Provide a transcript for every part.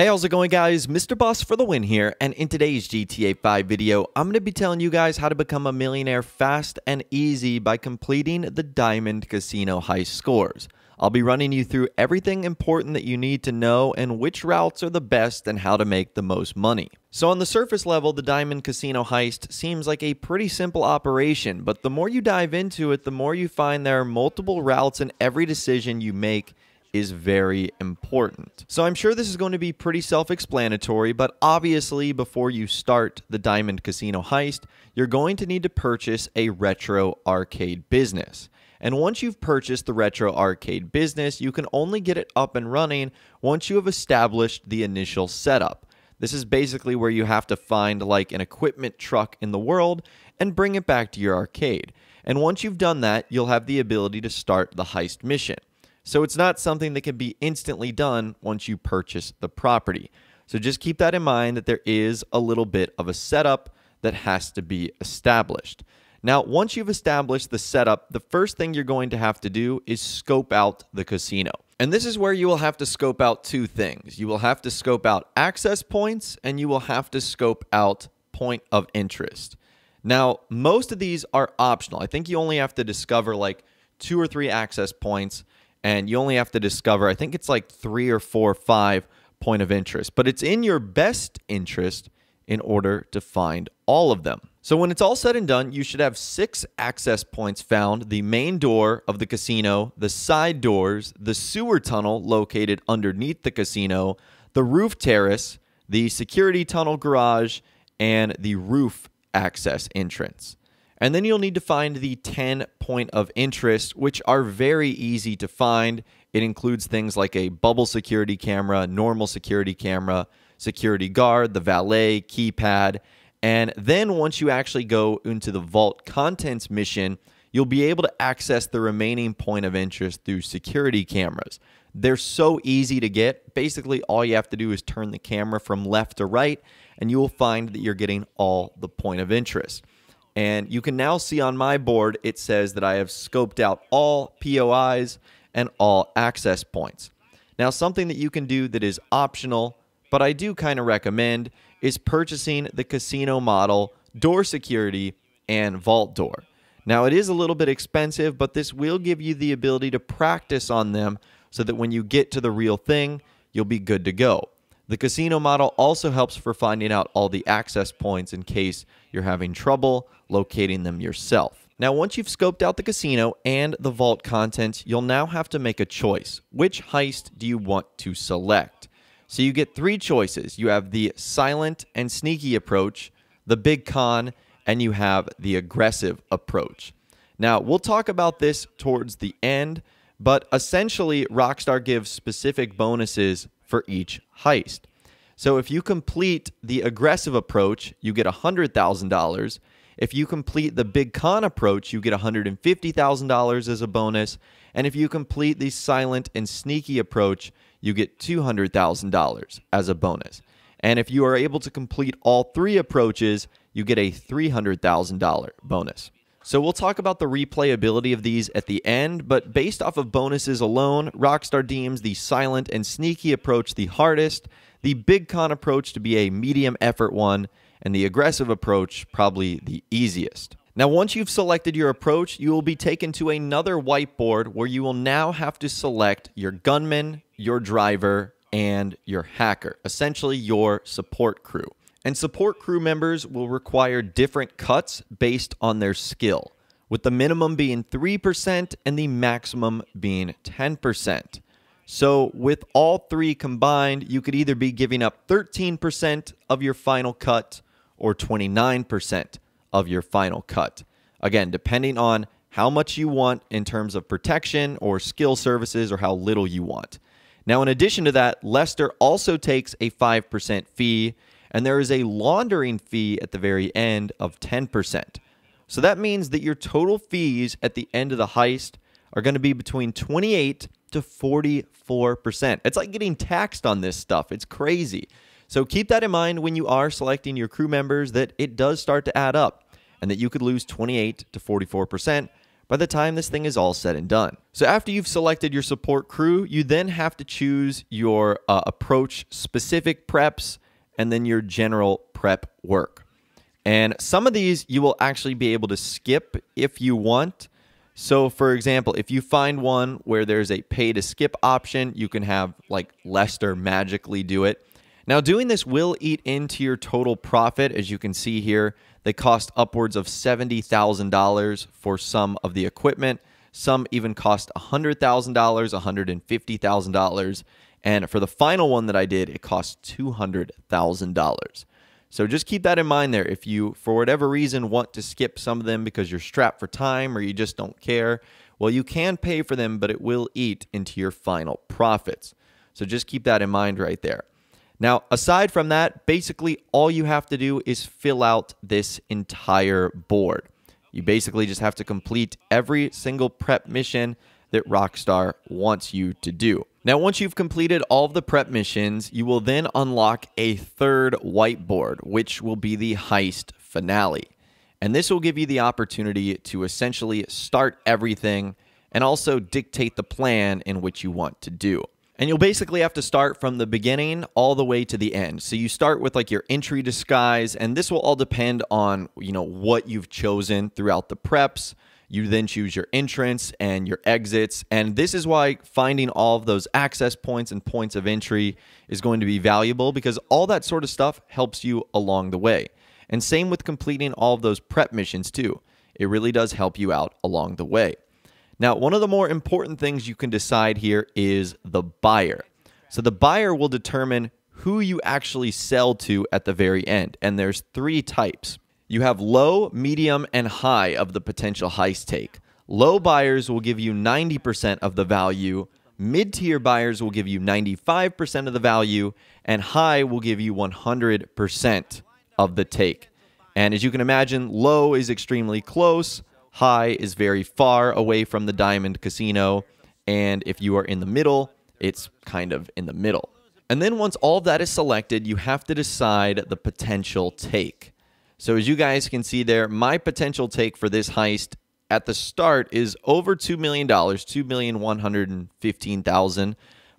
Hey, how's it going, guys? Mr. Boss for the win here, and in today's GTA 5 video, I'm going to be telling you guys how to become a millionaire fast and easy by completing the Diamond Casino Heist scores. I'll be running you through everything important that you need to know and which routes are the best and how to make the most money. So on the surface level, the Diamond Casino Heist seems like a pretty simple operation, but the more you dive into it, the more you find there are multiple routes and every decision you make is very important. So I'm sure this is going to be pretty self-explanatory, but obviously before you start the Diamond Casino Heist, you're going to need to purchase a retro arcade business. And once you've purchased the retro arcade business, you can only get it up and running once you have established the initial setup. This is basically where you have to find like an equipment truck in the world and bring it back to your arcade. And once you've done that, you'll have the ability to start the heist mission. So it's not something that can be instantly done once you purchase the property. So just keep that in mind, that there is a little bit of a setup that has to be established. Now, once you've established the setup, the first thing you're going to have to do is scope out the casino. And this is where you will have to scope out two things. You will have to scope out access points, and you will have to scope out point of interest. Now, most of these are optional. I think you only have to discover like 2 or 3 access points, and you only have to discover, I think it's like 3 or 4 or 5 point of interest. But it's in your best interest in order to find all of them. So when it's all said and done, you should have 6 access points found: the main door of the casino, the side doors, the sewer tunnel located underneath the casino, the roof terrace, the security tunnel garage, and the roof access entrance. And then you'll need to find the 10 point of interest, which are very easy to find. It includes things like a bubble security camera, normal security camera, security guard, the valet, keypad. And then once you actually go into the vault contents mission, you'll be able to access the remaining point of interest through security cameras. They're so easy to get. Basically, all you have to do is turn the camera from left to right, and you will find that you're getting all the point of interest. And you can now see on my board, it says that I have scoped out all POIs and all access points. Now, something that you can do that is optional, but I do kind of recommend, is purchasing the casino model, door security, and vault door. Now, it is a little bit expensive, but this will give you the ability to practice on them so that when you get to the real thing, you'll be good to go. The casino model also helps for finding out all the access points in case you're having trouble locating them yourself. Now, once you've scoped out the casino and the vault contents, you'll now have to make a choice. Which heist do you want to select? So you get 3 choices. You have the silent and sneaky approach, the big con, and you have the aggressive approach. Now, we'll talk about this towards the end, but essentially Rockstar gives specific bonuses for each heist. So if you complete the aggressive approach, you get $100,000. If you complete the big con approach, you get $150,000 as a bonus. And if you complete the silent and sneaky approach, you get $200,000 as a bonus. And if you are able to complete all 3 approaches, you get a $300,000 bonus. So we'll talk about the replayability of these at the end, but based off of bonuses alone, Rockstar deems the silent and sneaky approach the hardest, the big con approach to be a medium effort one, and the aggressive approach probably the easiest. Now, once you've selected your approach, you will be taken to another whiteboard where you will now have to select your gunman, your driver, and your hacker, essentially your support crew. And support crew members will require different cuts based on their skill, with the minimum being 3% and the maximum being 10%. So with all 3 combined, you could either be giving up 13% of your final cut or 29% of your final cut. Again, depending on how much you want in terms of protection or skill services or how little you want. Now, in addition to that, Lester also takes a 5% fee, and there is a laundering fee at the very end of 10%. So that means that your total fees at the end of the heist are going to be between 28 to 44%. It's like getting taxed on this stuff. It's crazy. So keep that in mind when you are selecting your crew members, that it does start to add up and that you could lose 28 to 44%, by the time this thing is all said and done. So after you've selected your support crew, you then have to choose your approach specific preps and then your general prep work. And some of these you will actually be able to skip if you want. So for example, if you find one where there's a pay to skip option, you can have like Lester magically do it. Now doing this will eat into your total profit. As you can see here, they cost upwards of $70,000 for some of the equipment. Some even cost $100,000, $150,000. And for the final one that I did, it cost $200,000. So just keep that in mind there. If you, for whatever reason, want to skip some of them because you're strapped for time or you just don't care, well, you can pay for them, but it will eat into your final profits. So just keep that in mind right there. Now, aside from that, basically all you have to do is fill out this entire board. You basically just have to complete every single prep mission that Rockstar wants you to do. Now, once you've completed all of the prep missions, you will then unlock a third whiteboard, which will be the heist finale. And this will give you the opportunity to essentially start everything and also dictate the plan in which you want to do. And you'll basically have to start from the beginning all the way to the end. So you start with like your entry disguise, and this will all depend on, you know, what you've chosen throughout the preps. You then choose your entrance and your exits. And this is why finding all of those access points and points of entry is going to be valuable, because all that sort of stuff helps you along the way. And same with completing all of those prep missions too. It really does help you out along the way. Now, one of the more important things you can decide here is the buyer. So the buyer will determine who you actually sell to at the very end. And there's three types. You have low, medium, and high of the potential heist take. Low buyers will give you 90% of the value. Mid-tier buyers will give you 95% of the value. And high will give you 100% of the take. And as you can imagine, low is extremely close. High is very far away from the Diamond Casino, and if you are in the middle, it's kind of in the middle. And then once all of that is selected, you have to decide the potential take. So as you guys can see there, my potential take for this heist at the start is over $2 million, $2,115,000.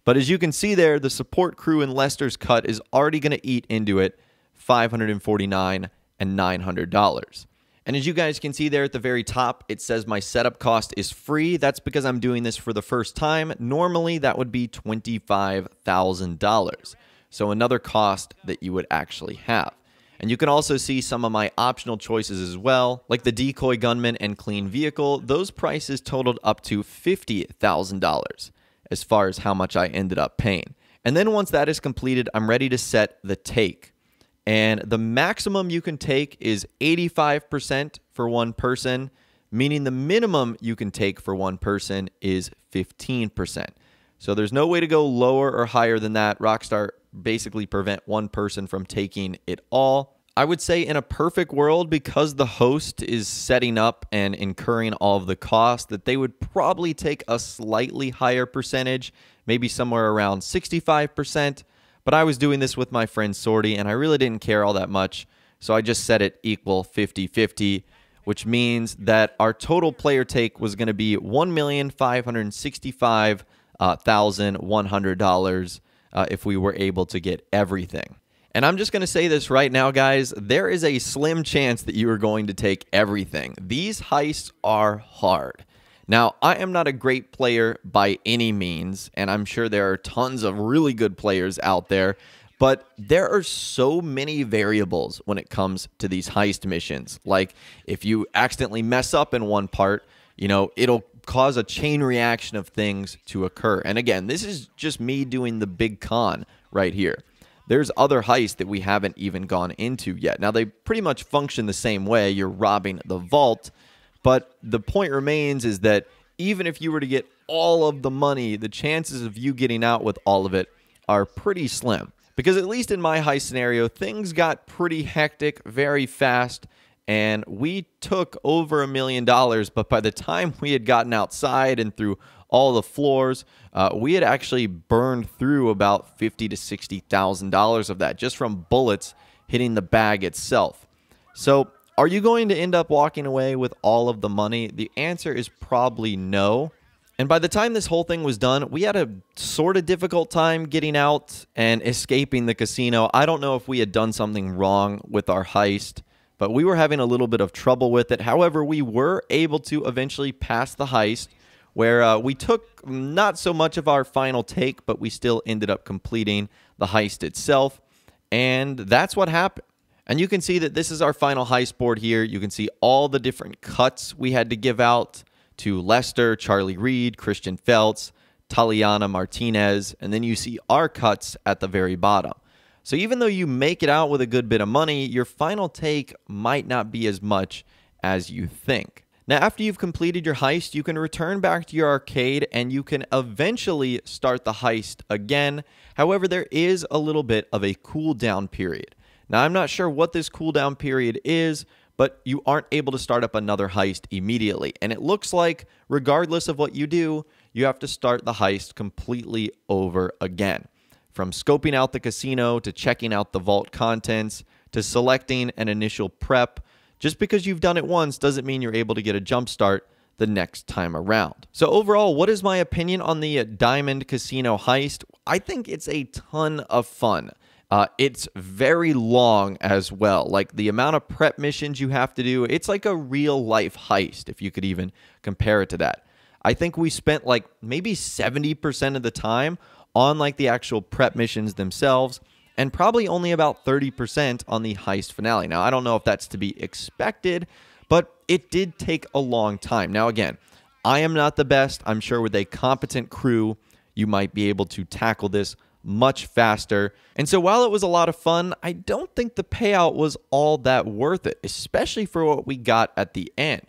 But as you can see there, the support crew in Lester's cut is already going to eat into it $549 and $900. And as you guys can see there at the very top, it says my setup cost is free. That's because I'm doing this for the first time. Normally, that would be $25,000. So another cost that you would actually have. And you can also see some of my optional choices as well, like the decoy gunman and clean vehicle. Those prices totaled up to $50,000 as far as how much I ended up paying. And then once that is completed, I'm ready to set the take. And the maximum you can take is 85% for one person, meaning the minimum you can take for one person is 15%. So there's no way to go lower or higher than that. Rockstar basically prevent one person from taking it all. I would say in a perfect world, because the host is setting up and incurring all of the costs, that they would probably take a slightly higher percentage, maybe somewhere around 65%. But I was doing this with my friend Sortie, and I really didn't care all that much, so I just set it equal 50-50, which means that our total player take was going to be $1,565,100 if we were able to get everything. And I'm just going to say this right now, guys. There is a slim chance that you are going to take everything. These heists are hard. Now, I am not a great player by any means, and I'm sure there are tons of really good players out there, but there are so many variables when it comes to these heist missions. Like, if you accidentally mess up in one part, you know, it'll cause a chain reaction of things to occur. And again, this is just me doing the big con right here. There's other heists that we haven't even gone into yet. Now, they pretty much function the same way. You're robbing the vault. But the point remains is that even if you were to get all of the money, the chances of you getting out with all of it are pretty slim. Because at least in my heist scenario, things got pretty hectic very fast, and we took over $1 million. But by the time we had gotten outside and through all the floors, we had actually burned through about $50,000 to $60,000 of that just from bullets hitting the bag itself. So Are you going to end up walking away with all of the money? The answer is probably no. And by the time this whole thing was done, we had a sort of difficult time getting out and escaping the casino. I don't know if we had done something wrong with our heist, but we were having a little bit of trouble with it. However, we were able to eventually pass the heist, where we took not so much of our final take, but we still ended up completing the heist itself. And that's what happened. And you can see that this is our final heist board here. You can see all the different cuts we had to give out to Lester, Charlie Reed, Christian Feltz, Taliana Martinez, and then you see our cuts at the very bottom. So even though you make it out with a good bit of money, your final take might not be as much as you think. Now, after you've completed your heist, you can return back to your arcade and you can eventually start the heist again. However, there is a little bit of a cooldown period. Now, I'm not sure what this cooldown period is, but you aren't able to start up another heist immediately. And it looks like, regardless of what you do, you have to start the heist completely over again. From scoping out the casino, to checking out the vault contents, to selecting an initial prep. Just because you've done it once doesn't mean you're able to get a jump start the next time around. So overall, what is my opinion on the Diamond Casino Heist? I think it's a ton of fun. It's very long as well. Like, the amount of prep missions you have to do, it's like a real life heist, if you could even compare it to that. I think we spent like maybe 70% of the time on like the actual prep missions themselves, and probably only about 30% on the heist finale. Now, I don't know if that's to be expected, but it did take a long time. Now, again, I am not the best. I'm sure with a competent crew, you might be able to tackle this much faster. And so while it was a lot of fun, I don't think the payout was all that worth it, especially for what we got at the end.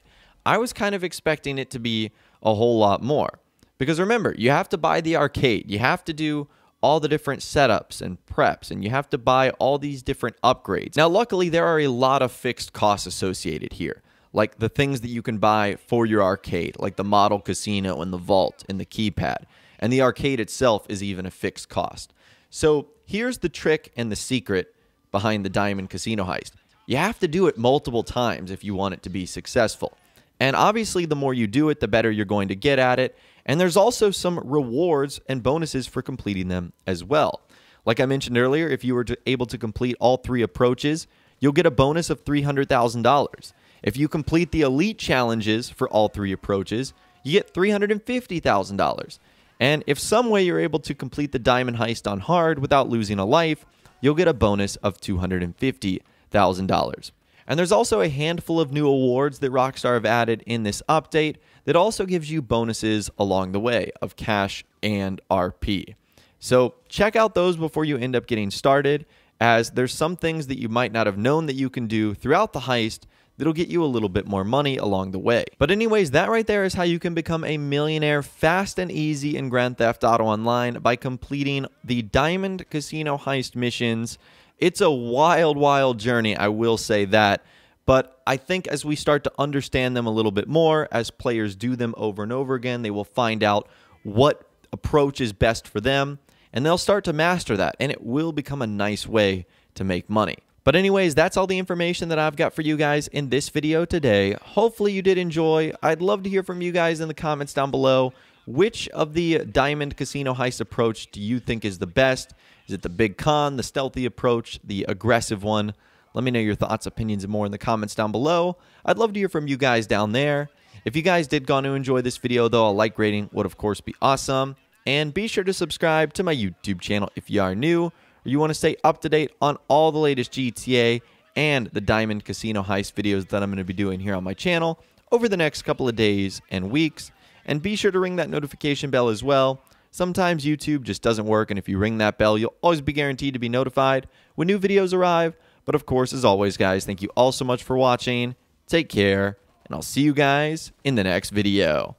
I was kind of expecting it to be a whole lot more. Because remember, you have to buy the arcade, you have to do all the different setups and preps, and you have to buy all these different upgrades. Now, luckily, there are a lot of fixed costs associated here, like the things that you can buy for your arcade, like the model casino and the vault and the keypad. And the arcade itself is even a fixed cost. So here's the trick and the secret behind the Diamond Casino Heist. You have to do it multiple times if you want it to be successful. And obviously, the more you do it, the better you're going to get at it. And there's also some rewards and bonuses for completing them as well. Like I mentioned earlier, if you were able to complete all three approaches, you'll get a bonus of $300,000. If you complete the elite challenges for all three approaches, you get $350,000. And if some way you're able to complete the Diamond Heist on hard without losing a life, you'll get a bonus of $250,000. And there's also a handful of new awards that Rockstar have added in this update that also gives you bonuses along the way of cash and RP. So check out those before you end up getting started, as there's some things that you might not have known that you can do throughout the heist that'll get you a little bit more money along the way. But anyways, that right there is how you can become a millionaire fast and easy in Grand Theft Auto Online by completing the Diamond Casino Heist missions. It's a wild, wild journey, I will say that. But I think as we start to understand them a little bit more, as players do them over and over again, they will find out what approach is best for them, and they'll start to master that, and it will become a nice way to make money. But anyways, that's all the information that I've got for you guys in this video today. Hopefully you did enjoy. I'd love to hear from you guys in the comments down below. Which of the Diamond Casino Heist approach do you think is the best? Is it the big con, the stealthy approach, the aggressive one? Let me know your thoughts, opinions, and more in the comments down below. I'd love to hear from you guys down there. If you guys did want to enjoy this video, though, a like rating would, of course, be awesome. And be sure to subscribe to my YouTube channel if you are new. You want to stay up to date on all the latest GTA and the Diamond Casino Heist videos that I'm going to be doing here on my channel over the next couple of days and weeks. And be sure to ring that notification bell as well. Sometimes YouTube just doesn't work, and if you ring that bell, you'll always be guaranteed to be notified when new videos arrive. But of course, as always, guys, thank you all so much for watching. Take care, and I'll see you guys in the next video.